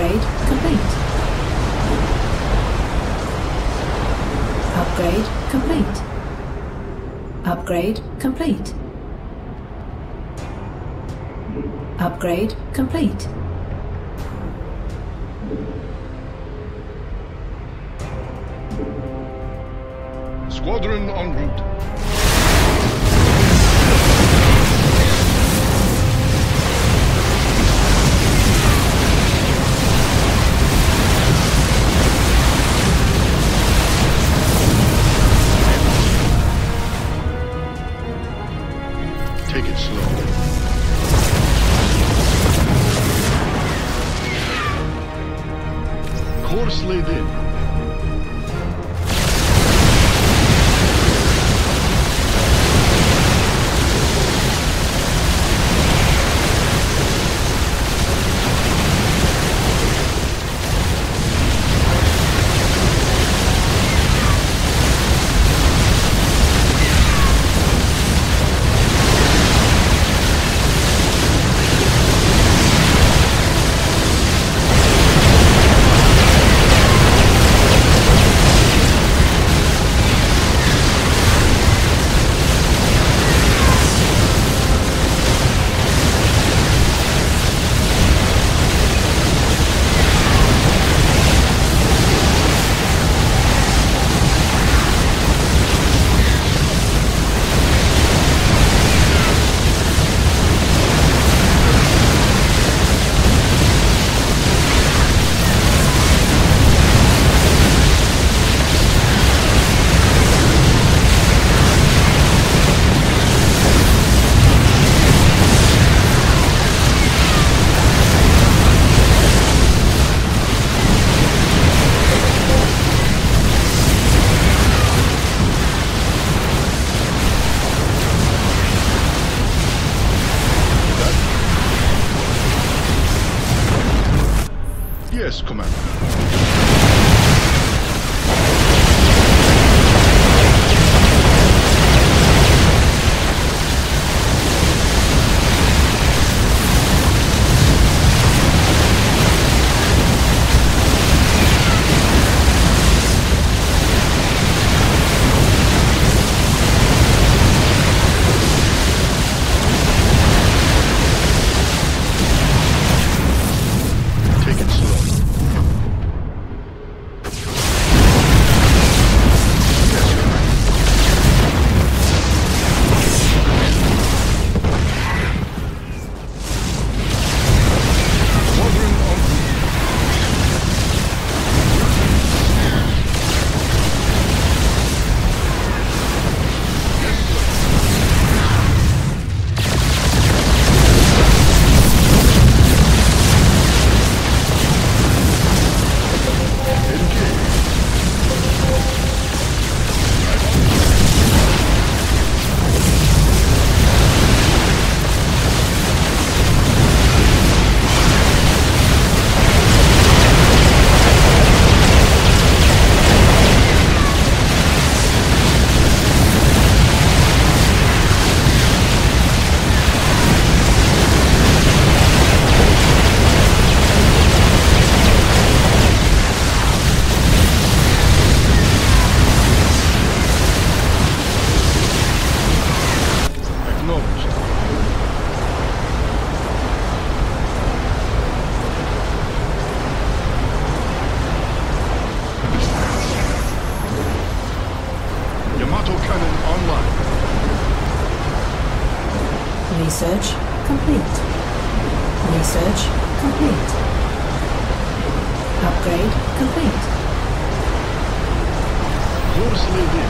Upgrade complete. Upgrade complete. Upgrade complete. Upgrade complete. Squadron en route. Take it slow. Course laid in. Yes, Commander. Research complete. Research complete. Upgrade complete. Course laid in.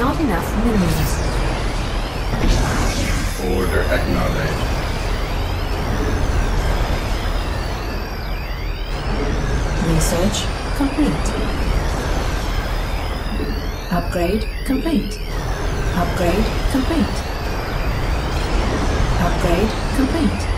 Not enough minerals. Order acknowledged. Research complete. Upgrade complete. Upgrade complete. Upgrade complete.